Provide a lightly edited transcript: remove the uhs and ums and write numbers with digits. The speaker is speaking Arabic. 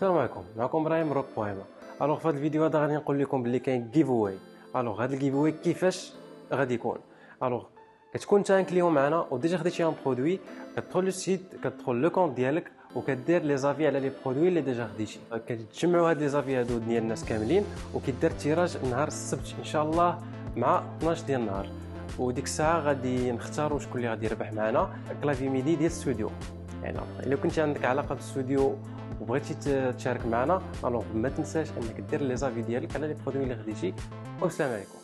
السلام عليكم، معكم ابراهيم روك بوهيما. الوغ في هذا الفيديو هذا غادي نقول لكم بلي كاين جيف اواي. الوغ هذا الجيف اواي كيفاش غادي يكون؟ الوغ كتكون انت كليون معنا وديجا خديتي ان برودوي، كتدخل للسيت، كتدخل لو كونط ديالك وكدير لي زافي على لي برودوي اللي ديجا خديتي. كتجمعوا هاد لي زافي هادو ديال الناس كاملين وكيدار التيراج نهار السبت ان شاء الله مع 12 ديال النهار، وديك الساعه غادي نختاروا شكون اللي غادي يربح معنا كلافي ميدي ديال الاستوديو. يعني الا كنتي عندك علاقه بالاستوديو وبغيتي تشارك معنا، الوغ ما تنساش انك دير لي زافي ديالك على لي برودوي اللي خديتي، والسلام عليكم.